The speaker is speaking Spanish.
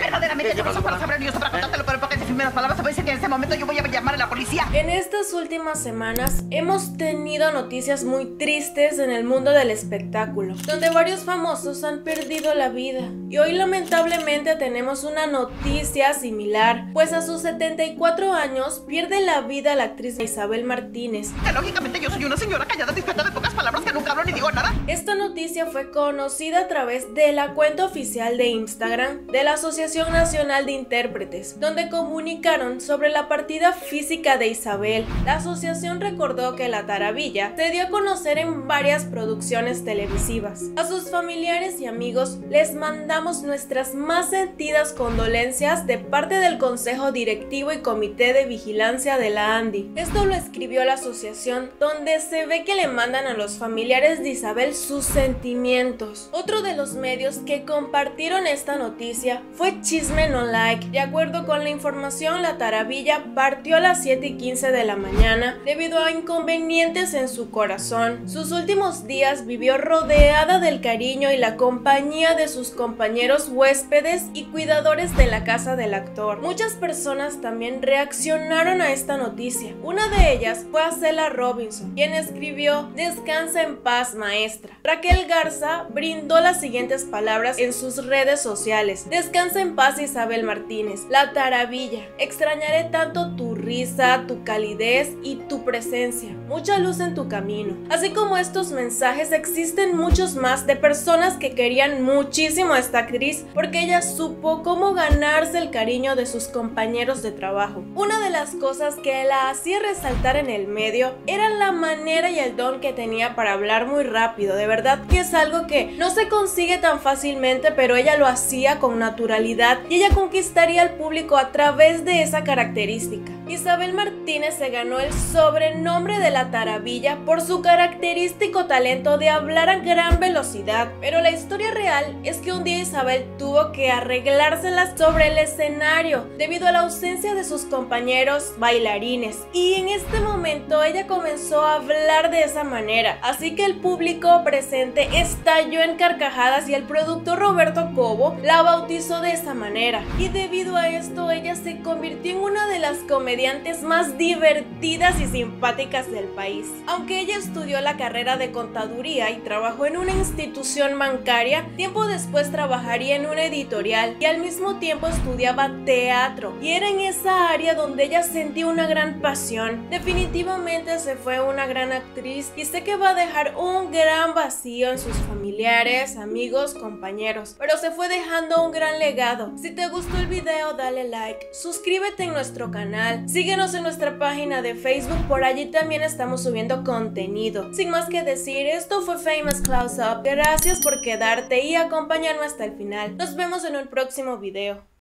verdaderamente tengo esos para saber y eso para contártelo, pero porque decirme las palabras, puede ser que en este momento yo voy a llamar a la policía. En estas últimas semanas hemos tenido noticias muy tristes en el mundo del espectáculo, donde varios famosos han perdido la vida. Y hoy lamentablemente tenemos una noticia similar, pues a sus 74 años pierde la vida la actriz Isabel Martínez. Que lógicamente yo soy una señora callada, discreta, de pocas palabras, que nunca hablo ni digo nada. Esta noticia fue conocida a través de la cuenta oficial de Instagram de la Asociación Nacional de Intérpretes, donde comunicaron sobre la partida física de Isabel. La asociación recordó que La Tarabilla se dio a conocer en varias producciones televisivas. A sus familiares y amigos les mandamos nuestras más sentidas condolencias de parte del Consejo Directivo y Comité de Vigilancia de la ANDI. Esto lo escribió la asociación, donde se ve que le mandan a los familiares de Isabel sus sentimientos. Otro de los medios que compartieron esta noticia fue Chisme No Like. De acuerdo con la información, La Tarabilla partió a las 7:15 de la mañana debido a inconvenientes en su corazón. Sus últimos días vivió rodeada del cariño y la compañía de sus compañeros huéspedes y cuidadores de la casa del actor. Muchas personas también reaccionaron a esta noticia. Una de ellas fue Estela Robinson, quien escribió: "Descansa en paz, maestra". Raquel Garza brindó las siguientes palabras en sus redes sociales: "Descansa en paz, Isabel Martínez, La Tarabilla. Extrañaré tanto tu risa, tu calidez y tu presencia. Mucha luz en tu camino". Así como estos mensajes, existen muchos más de personas que querían muchísimo a esta actriz porque ella supo cómo ganarse el cariño de sus compañeros de trabajo. Una de las cosas que la hacía resaltar en el medio era la manera y el don que tenía para hablar muy rápido. De verdad que es algo que no se consigue tan fácilmente, pero ella lo hacía con naturalidad y ella conquistaría al público a través de esa característica. Isabel Martínez se ganó el sobrenombre de La Tarabilla por su característico talento de hablar a gran velocidad, pero la historia real es que un día Isabel tuvo que arreglárselas sobre el escenario debido a la ausencia de sus compañeros bailarines, y en este momento ella comenzó a hablar de esa manera, así que el público presente estalló en carcajadas y el productor Roberto Cobo la bautizó de esa manera, y debido a esto ella se convirtió en una de las comediantes más divertidas y simpáticas del país. Aunque ella estudió la carrera de contaduría y trabajó en una institución bancaria, tiempo después trabajaría en una editorial y al mismo tiempo estudiaba teatro, y era en esa área donde ella sentía una gran pasión. Definitivamente se fue una gran actriz y sé que va a dejar un gran vacío en sus familiares, amigos, compañeros, pero se fue dejando un gran legado. Si te gustó el video, dale like, suscríbete en nuestro canal, síguenos en nuestra página de Facebook, por allí también estamos subiendo contenido. Sin más que decir, esto fue Famous Close Up. Gracias por quedarse y acompañarnos hasta el final. Nos vemos en un próximo video.